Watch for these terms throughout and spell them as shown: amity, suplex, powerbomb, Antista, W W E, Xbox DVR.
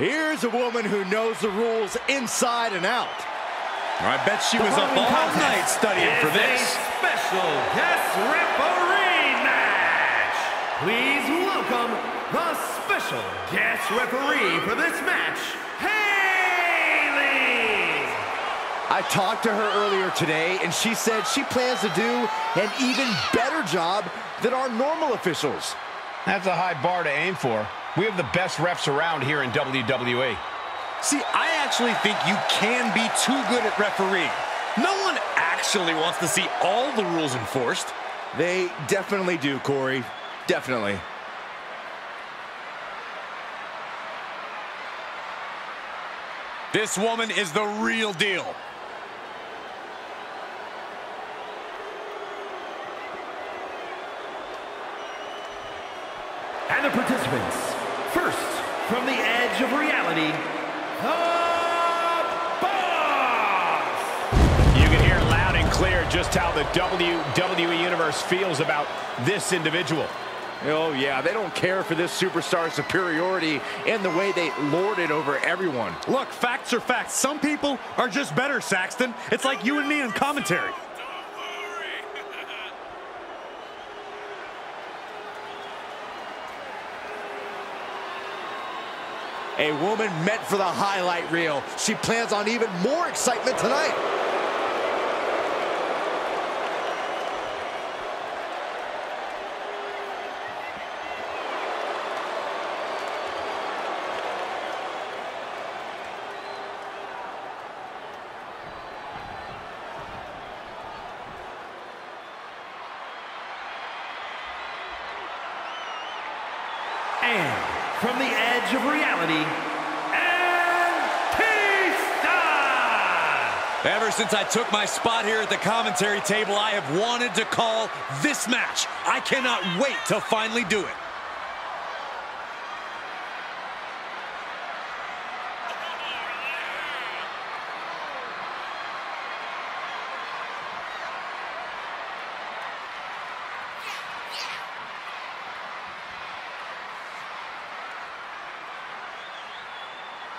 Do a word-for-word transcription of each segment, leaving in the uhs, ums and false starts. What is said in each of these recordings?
Here's a woman who knows the rules inside and out. I bet she was up all night studying for this. Special guest referee match. Please welcome the special guest referee for this match, Haley. I talked to her earlier today, and she said she plans to do an even better job than our normal officials. That's a high bar to aim for. We have the best refs around here in W W E. See, I actually think you can be too good at refereeing. No one actually wants to see all the rules enforced. They definitely do, Corey. Definitely. This woman is the real deal. And the participants, first from the edge of reality, The Boss! You can hear loud and clear just how the W W E Universe feels about this individual. Oh yeah, they don't care for this superstar's superiority and the way they lord it over everyone. Look, facts are facts. Some people are just better, Saxton. It's like you and me in commentary. A woman meant for the highlight reel. She plans on even more excitement tonight. And from the edge of reality, Antista! Ever since I took my spot here at the commentary table, I have wanted to call this match. I cannot wait to finally do it.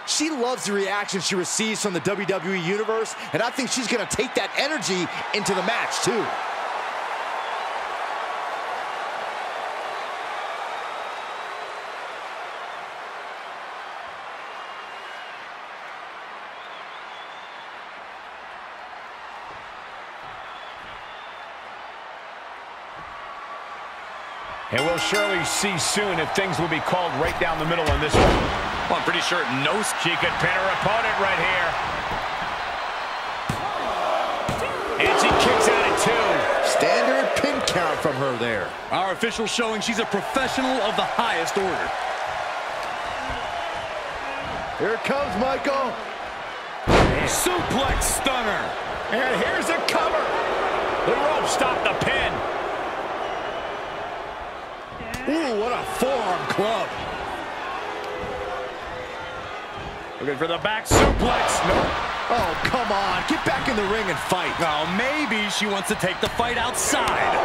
She loves the reaction she receives from the W W E Universe, and I think she's going to take that energy into the match, too. And we'll surely see soon if things will be called right down the middle on this one. Well, I'm pretty sure no she could pin her opponent right here. And she kicks out at two. Standard pin count from her there. Our official showing she's a professional of the highest order. Here it comes, Michael. And suplex stunner. And here's a cover. The rope stopped the pin. Ooh, what a forearm club. Looking for the back suplex. No. Oh, come on. Get back in the ring and fight. Now, maybe she wants to take the fight outside.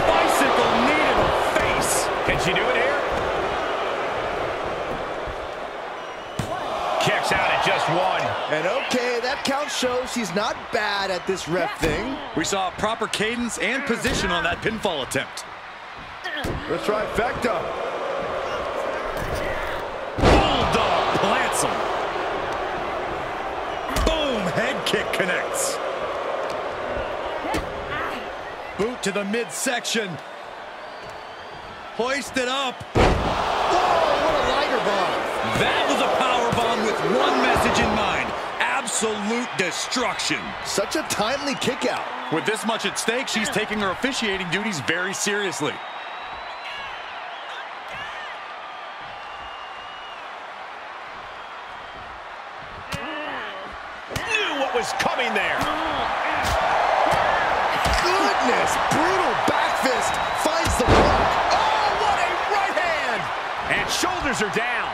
Bicycle knee to the face. Can she do it here? Kicks out at just one. And okay, that count shows she's not bad at this ref thing. We saw a proper cadence and position on that pinfall attempt. Let's trifecta. Him. Boom, head kick connects. Boot to the midsection. Hoist it up. Whoa, what a lighter bomb. That was a power bomb with one message in mind. Absolute destruction. Such a timely kick out. With this much at stake, she's taking her officiating duties very seriously. Was coming there. Goodness, brutal back fist finds the block. Oh, what a right hand! And shoulders are down.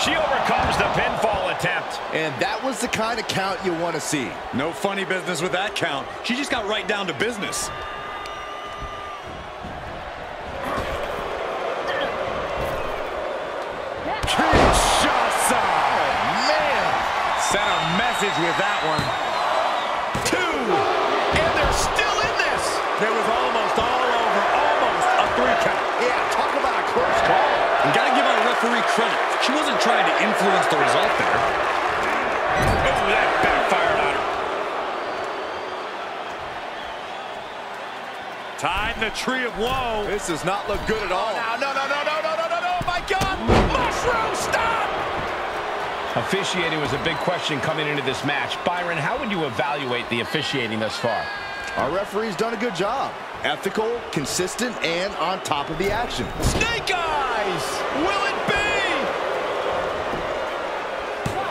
She overcomes the pinfall attempt. And that was the kind of count you want to see. No funny business with that count. She just got right down to business. Huge shot. message with that one. Two! And they're still in this! There was almost all over, almost a three count. Yeah, talk about a close call. You gotta give our referee credit. She wasn't trying to influence the result there. Oh, that backfired on her. Tied in the tree of woe. This does not look good at all. Oh, no, no, no, no, no, no, no, no, my God! Mushroom stop! Officiating was a big question coming into this match. Byron, how would you evaluate the officiating thus far? Our referee's done a good job. Ethical, consistent, and on top of the action. Snake eyes! Will it be?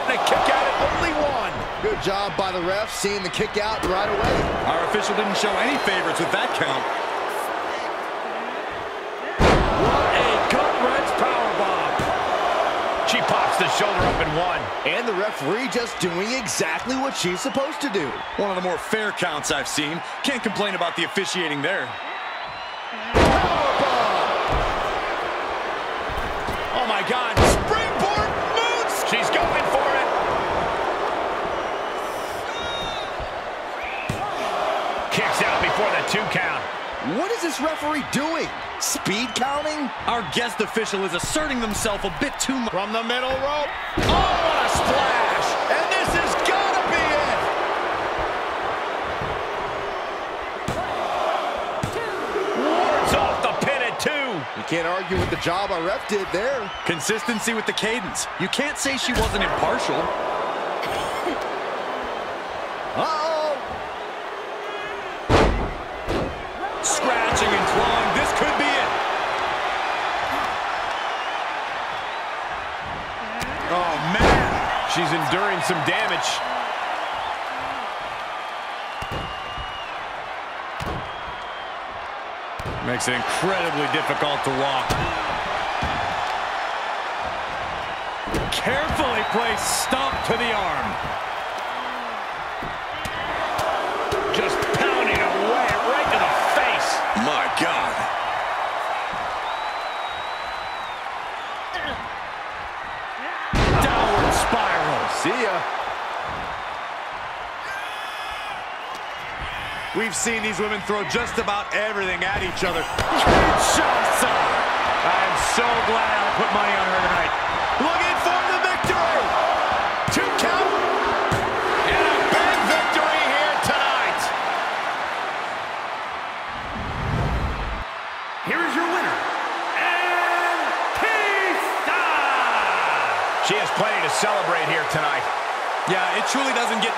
And a kick out at only one. Good job by the ref, seeing the kick out right away. Our official didn't show any favorites with that count. What a gut-wrench powerbomb. She pops the shoulder up and one. And the referee just doing exactly what she's supposed to do. One of the more fair counts I've seen. Can't complain about the officiating there. Powerbomb! Oh, my God. Springboard moves. She's going for it. Kicks out before the two count. What is this referee doing? Speed counting? Our guest official is asserting themselves a bit too much. From the middle rope. Oh, what a splash! And this has got to be it! Wards off the pin at two. You can't argue with the job our ref did there. Consistency with the cadence. You can't say she wasn't impartial. Uh-oh. Scratching and clawing. This could be it. Oh, man. She's enduring some damage. Makes it incredibly difficult to walk. Carefully placed stomp to the arm. Just pounding away right to the face. My God. Downward spiral. See ya. We've seen these women throw just about everything at each other. I am so glad I put money on her tonight. Looking for the victory. Two count. And a big victory here tonight. Here is your winner. Amity. She has plenty to celebrate here tonight. Yeah, it truly doesn't get much.